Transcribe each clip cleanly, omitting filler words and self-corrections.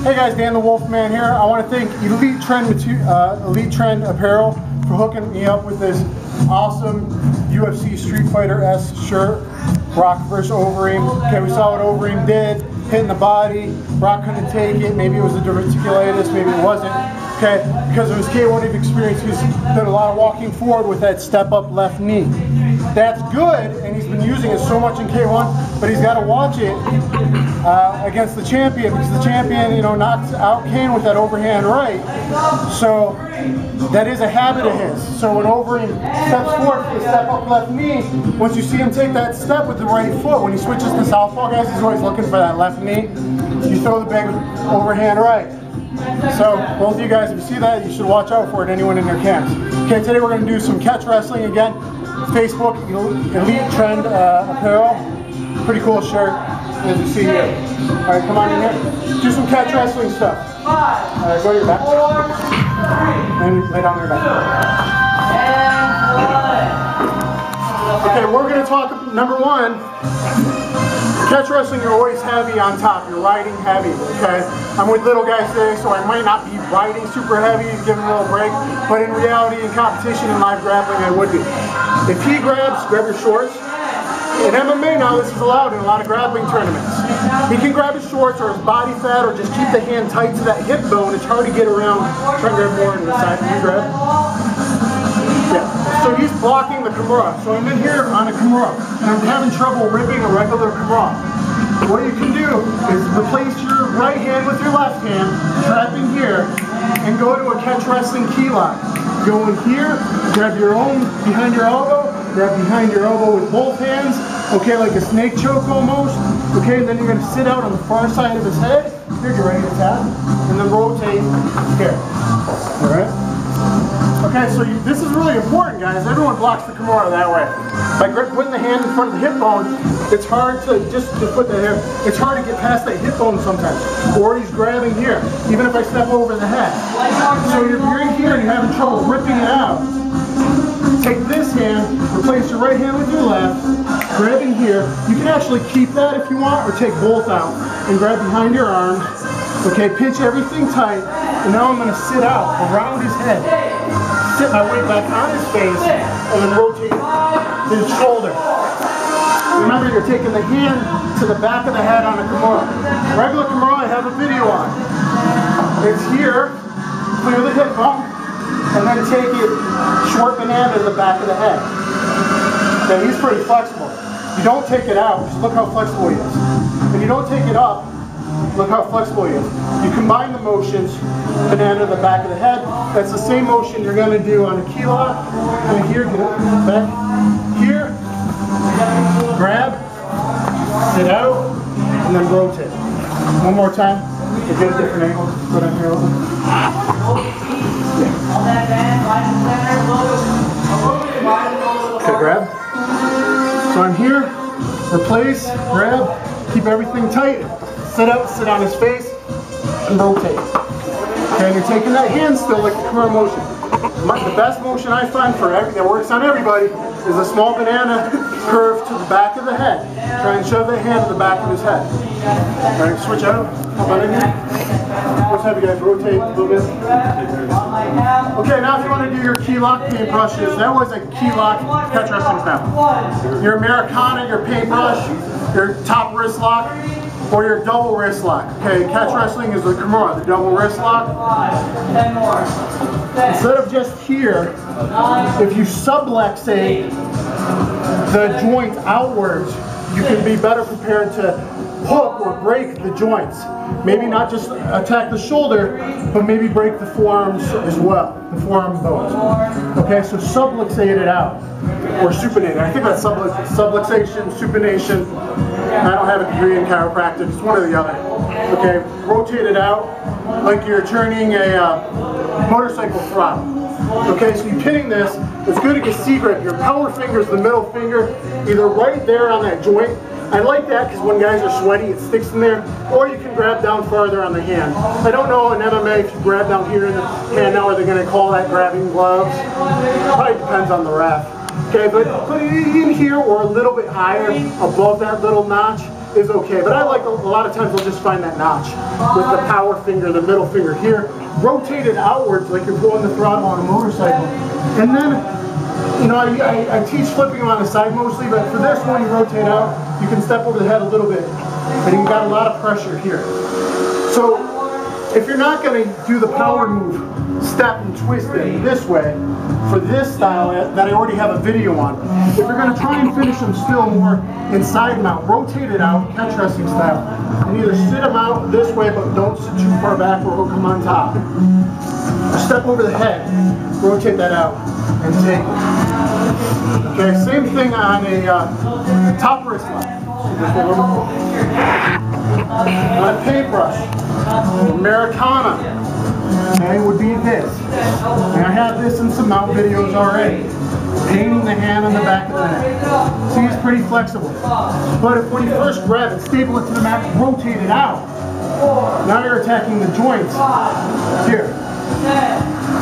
Hey guys, Daniel Wolfman here. I want to thank Elite Trend Apparel for hooking me up with this awesome UFC Street Fighter-esque shirt. Brock versus Overeem. Okay, we saw what Overeem did, hitting the body. Brock couldn't take it. Maybe it was a diverticulitis, maybe it wasn't. Okay, because of his K1 experience, he's done a lot of walking forward with that step-up left knee. That's good, and he's been using it so much in K1, but he's got to watch it against the champion, because the champion, you know, knocks out Cain with that overhand right. So that is a habit of his. So when Overeem steps forward with the step up left knee, once you see him take that step with the right foot, when he switches to southpaw, guys, he's always looking for that left knee. You throw the big overhand right. So both of you guys, if you see that, you should watch out for it, anyone in your camps. Okay, today we're going to do some catch wrestling again. Facebook, Elite Trend Apparel, pretty cool shirt, as you see here. Alright, come on in here, do some catch wrestling stuff. Alright, go to your back, and lay down on your back. Okay, we're going to talk, number one, catch wrestling, you're always heavy on top, you're riding heavy, okay? I'm with little guys today, so I might not be riding super heavy, give them a little break, but in reality, in competition, in live grappling, I would be. If he grabs, grab your shorts. In MMA now, this is allowed in a lot of grappling tournaments. He can grab his shorts or his body fat or just keep the hand tight to that hip bone. It's hard to get around. Try and grab more into the side. Can you grab? Yeah. So he's blocking the kimura. So I'm in here on a kimura, and I'm having trouble ripping a regular kimura. What you can do is replace your right hand with your left hand, trap in here, and go to a catch wrestling key lock. Go in here, grab your own behind your elbow, grab behind your elbow with both hands, okay, like a snake choke almost, okay, and then you're going to sit out on the far side of his head, here, get ready to tap, and then rotate here, alright? Okay, so this is really important, guys. Everyone blocks the kimura that way. By putting the hand in front of the hip bone, it's hard to it's hard to get past that hip bone sometimes. Or he's grabbing here, even if I step over the head. So you're in here and you're having trouble ripping it out. Take this hand, replace your right hand with your left, grab in here. You can actually keep that if you want, or take both out and grab behind your arms. Okay, pinch everything tight, and now I'm going to sit out around his head. Sit my weight back on his face, and then rotate his shoulder. Remember, you're taking the hand to the back of the head on a kimura. Regular kimura, I have a video on. It's here, clear the hip bump, and then take it short banana to the back of the head. Okay, he's pretty flexible. You don't take it out, just look how flexible he is. If you don't take it up, look how flexible he is. You combine the motions, banana to the back of the head. That's the same motion you're going to do on a key lock. And here, get up, back. Here, grab, sit out, and then rotate. One more time. You get a different angle. Go down here over. Okay, grab. So I'm here, replace, grab, keep everything tight, sit up, sit on his face, and rotate. Okay, and you're taking that hand still like the kimura motion. The best motion I find for that works on everybody is a small banana curve to the back of the head. Try and shove that hand to the back of his head. Alright, switch out. Come on in here. Let's have you guys rotate a little bit. Okay, now if you want to do your key lock paintbrushes, that was a key lock catch wrestling style. Your Americana, your paintbrush, your top wrist lock, or your double wrist lock. Okay, catch wrestling is the kimura, the double wrist lock. Instead of just here, if you subluxate the joint outwards, you can be better prepared to hook or break the joints. Maybe not just attack the shoulder, but maybe break the forearms as well, the forearm bones. Okay, so subluxate it out, or supinate. I think that's subluxation, supination. I don't have a degree in chiropractic, it's one or the other. Okay, rotate it out like you're turning a motorcycle throttle. Okay, so you're pinning this, it's good to get C-grip. Your power finger is the middle finger, either right there on that joint. I like that because when guys are sweaty, it sticks in there. Or you can grab down farther on the hand. I don't know in MMA if you grab down here in the hand now, are they going to call that grabbing gloves? Probably depends on the ref. Okay, but put it in here or a little bit higher above that little notch. is okay, but I like a lot of times I'll just find that notch with the power finger, the middle finger here, rotate it outwards like you're blowing the throttle on a motorcycle. And then, you know, I teach flipping on the side mostly, but for this one, you rotate out, you can step over the head a little bit, and you've got a lot of pressure here. So if you're not going to do the power move, step and twist it this way, for this style that I already have a video on, if you're going to try and finish them still more in side mount, rotate it out, catch wrestling style, and either sit them out this way, but don't sit too far back or it'll come on top. Step over the head, rotate that out, and take it. Okay, same thing on a top wrist lock. On a paintbrush, Americana, okay, would be this. And I have this in some mount videos already. Painting the hand on the back of the neck. See, it's pretty flexible. But if when you first grab it, staple it to the mat, rotate it out. Now you're attacking the joints. Here.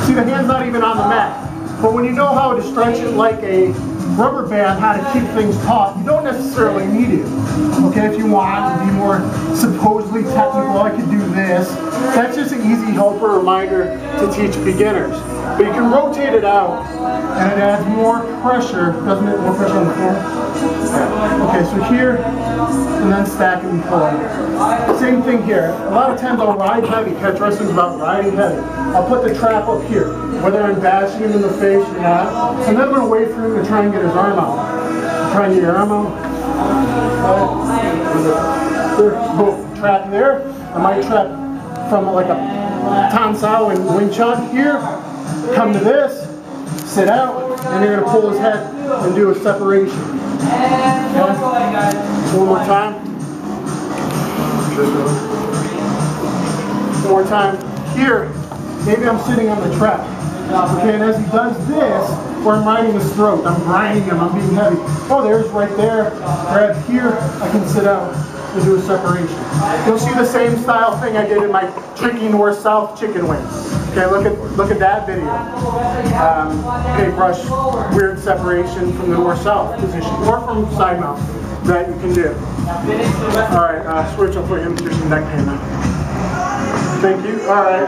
See, the hand's not even on the mat. But when you know how to stretch it like a rubber band, how to keep things taut, you don't necessarily need it. Okay, if you want to be more supposedly technical, I could do this. That's just an easy helper reminder to teach beginners. But you can rotate it out, and it adds more pressure, doesn't it? More pressure on the floor. Okay, so here, and then stack it and pull it. Same thing here. A lot of times I'll ride heavy. Catch wrestling's about riding heavy. I'll put the trap up here, whether I'm bashing him in the face or not. And then I'm going to wait for him to try and get his arm out. Try and get your arm out. Boom. Trap there. I might trap from like a Tan Sao and wing chun here. Come to this, sit out, and you're going to pull his head and do a separation. Okay. One more time. One more time. Here, maybe I'm sitting on the trap. Okay, and as he does this, where I'm riding his throat, I'm grinding him, I'm being heavy. Oh, there's right there. Grab here, I can sit out and do a separation. You'll see the same style thing I did in my tricky north-south chicken wings. Okay, look at that video. Paintbrush, weird separation from the north-south position, or from side mount that you can do. All right, switch. I'll put him through some neck pain now. Thank you. All right,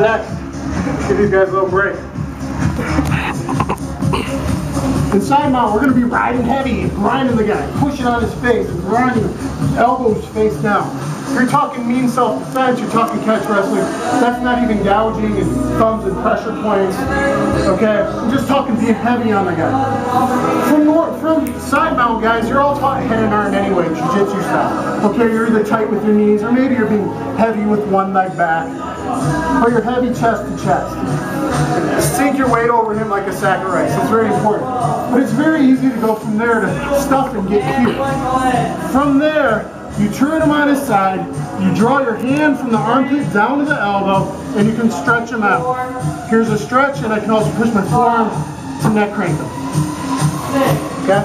next. Give these guys a little break. In side mount, we're going to be riding heavy and grinding the guy, pushing on his face, grinding his elbows face down. You're talking mean self-defense, you're talking catch wrestling. That's not even gouging and thumbs and pressure points. Okay? I'm just talking being heavy on the guy. From side mount guys, you're all taught hand and arm anyway, jujitsu style. Okay, you're either tight with your knees or maybe you're being heavy with one leg back. Or you're heavy chest to chest. Sink your weight over him like a sack of rice. It's very important. But it's very easy to go from there to stuff and get cute. From there, you turn him on his side, you draw your hand from the armpit down to the elbow, and you can stretch him out. Here's a stretch, and I can also push my forearm to neck crank him. Okay?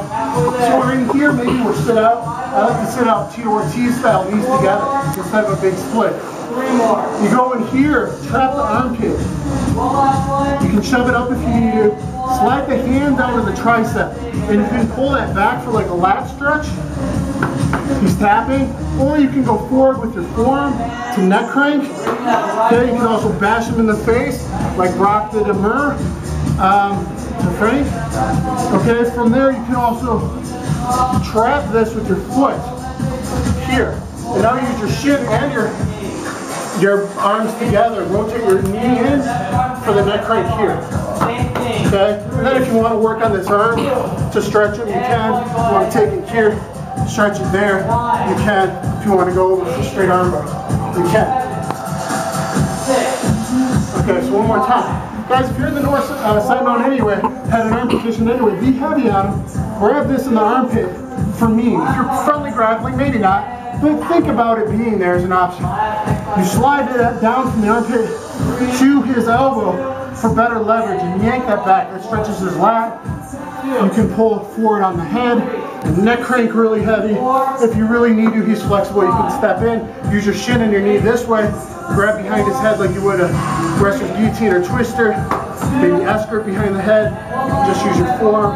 So we're in here, maybe we'll sit out. I like to sit out Ortiz style, knees together, instead of a big split. You go in here, trap the armpit. You can shove it up if you need to. Slide the hand down to the tricep, and you can pull that back for like a lat stretch. He's tapping, or you can go forward with your forearm to neck crank. Okay, you can also bash him in the face, like Brock did to Frank. Okay, from there you can also trap this with your foot here. And now you use your shin and your arms together. Rotate your knee in for the neck crank here. Okay, and then if you want to work on this arm to stretch it, you can. If you want to take it here, stretch it there, you can. If you want to go over for straight armbar, you can. Okay, so one more time. Guys, if you're in the north side mount anyway, had an arm position anyway, be heavy on him. Grab this in the armpit for me. If you're friendly grappling, maybe not, but think about it being there as an option. You slide that down from the armpit to his elbow for better leverage, and yank that back. That stretches his lat. You can pull forward on the head. Neck crank really heavy. If you really need to, he's flexible. You can step in, use your shin and your knee this way. Grab behind his head like you would a wrestler's guillotine or twister. Maybe S-grip behind the head. You can just use your forearm.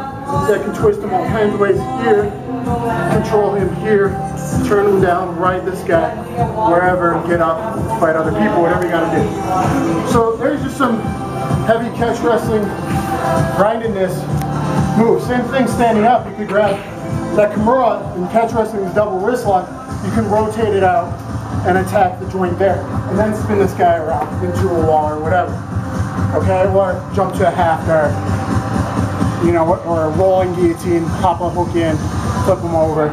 That can twist him all kinds of ways here. Control him here. turn him down, ride this guy, wherever, get up, fight other people, whatever you gotta do. So there's just some heavy catch wrestling, grindiness move. Same thing standing up, you could grab that kimura, in catch wrestling's double wrist lock, you can rotate it out and attack the joint there. And then spin this guy around into a wall or whatever. Okay, or jump to a half guard, you know, or a rolling guillotine, pop a hook in, flip them over,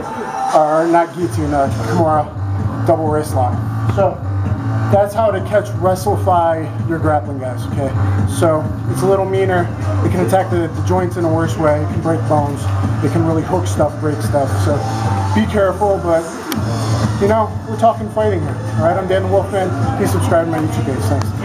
or not guillotine, kimura, double wrist lock. So that's how to catch wrestlefy your grappling guys, okay? So it's a little meaner, it can attack the joints in a worse way, it can break bones, it can really hook stuff, break stuff, so be careful, but you know, we're talking fighting here, all right? I'm Daniel Wolfman, please subscribe to my YouTube page, thanks.